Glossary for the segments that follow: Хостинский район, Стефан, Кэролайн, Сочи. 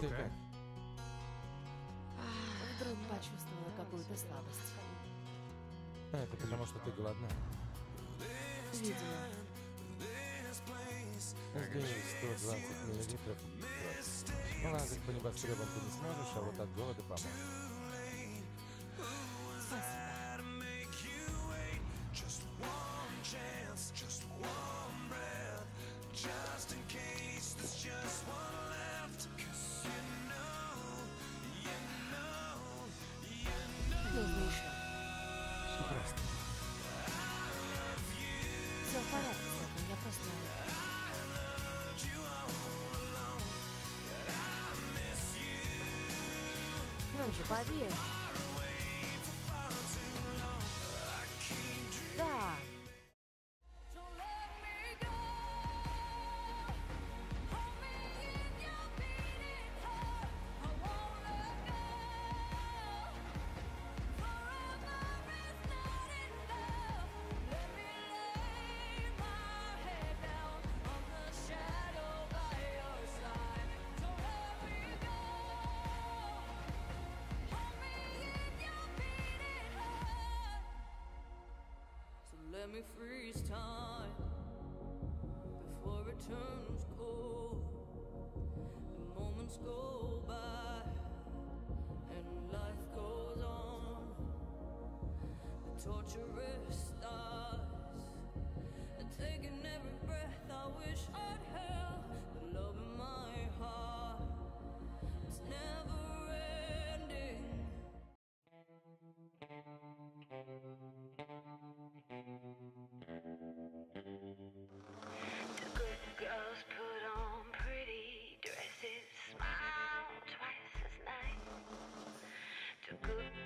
Ну-ка. Вдруг почувствовала какую-то слабость. А это потому, что ты голодна. Видимо. Здесь 120 миллилитров. Ну, лазать по небоскребам ты не сможешь, а вот от голода поможешь. Нужно еще. Прекрасно. Все в порядке, я просто... Ну же, поверь. Да. Let me freeze time before it turns cold. The moments go by and life goes on. The torturous stars are taking every breath. I wish I'd held the love in my heart. It's never ending.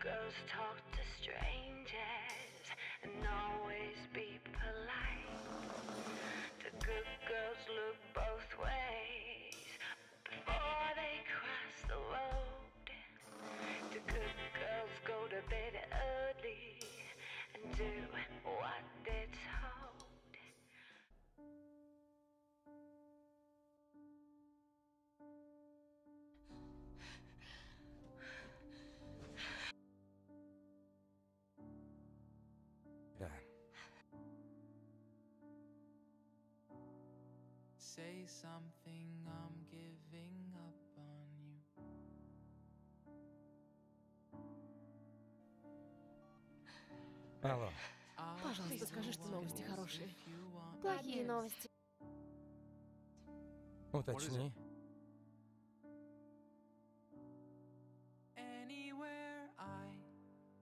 Girls talk to strangers and always be polite. The good girls look both ways before they cross the road. The good girls go to bed early and do what they're told. Say something, I'm giving up on you. Алло. Пожалуйста, скажи, что новости хорошие. Плохие новости. Уточни. Anywhere I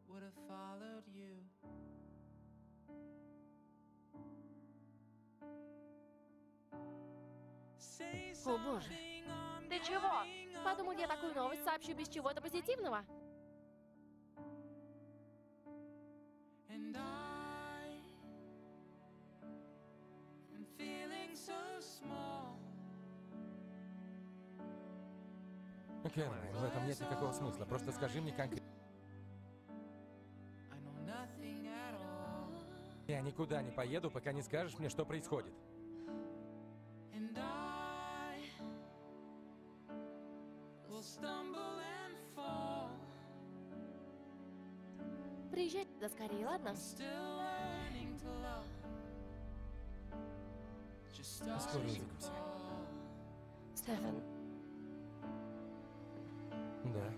would have followed you. О боже, ты чего? Подумал, я такую новость сообщу без чего-то позитивного. Кэрол, в этом нет никакого смысла, просто скажи мне конкретно. Я никуда не поеду, пока не скажешь мне, что происходит. Приезжай туда скорее, ладно? Скоро увидимся. Стефан. Да.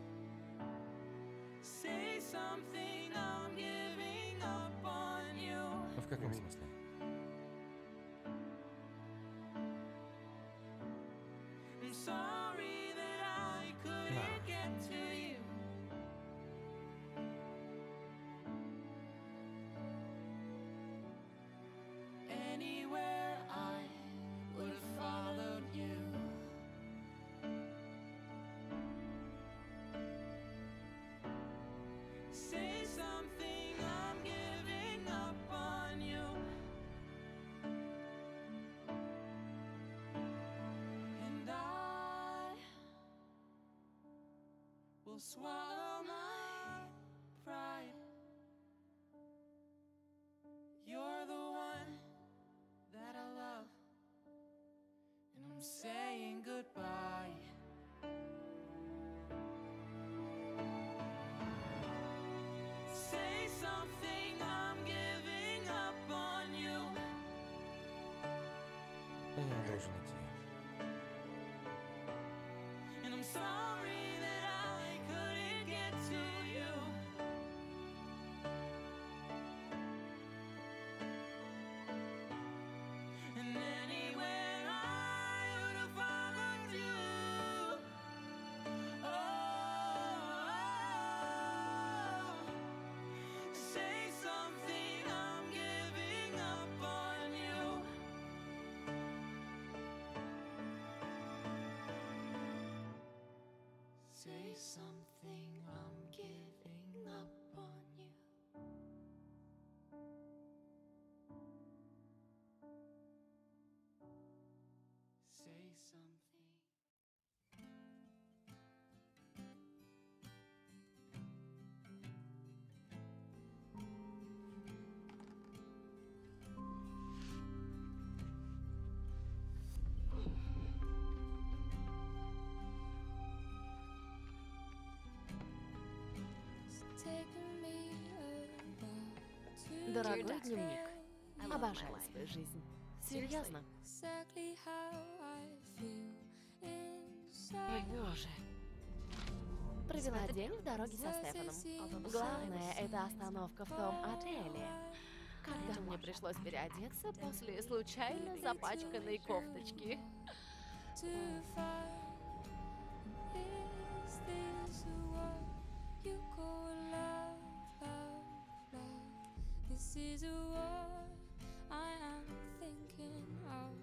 В каком смысле? Swallow my pride. You're the one that I love, and I'm saying goodbye. должен идти. Дорогой дневник, обожаю свою жизнь. Серьезно? Ой, боже. Провела день в дороге со Стефаном. Главное, это остановка в том отеле. Когда мне пришлось переодеться после случайно запачканной кофточки. This is a war I am thinking of,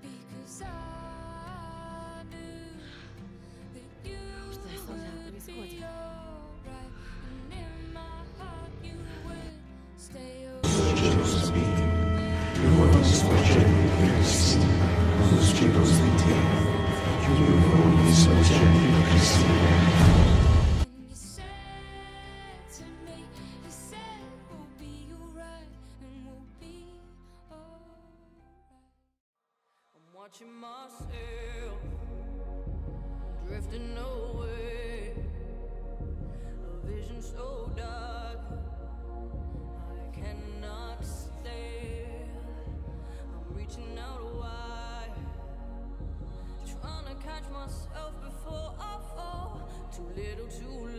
because I knew that you would be alright, and in my heart you would stay away. Watching myself drifting away, a vision so dark I cannot stay. I'm reaching out wide, trying to catch myself before I fall. Too little, too late.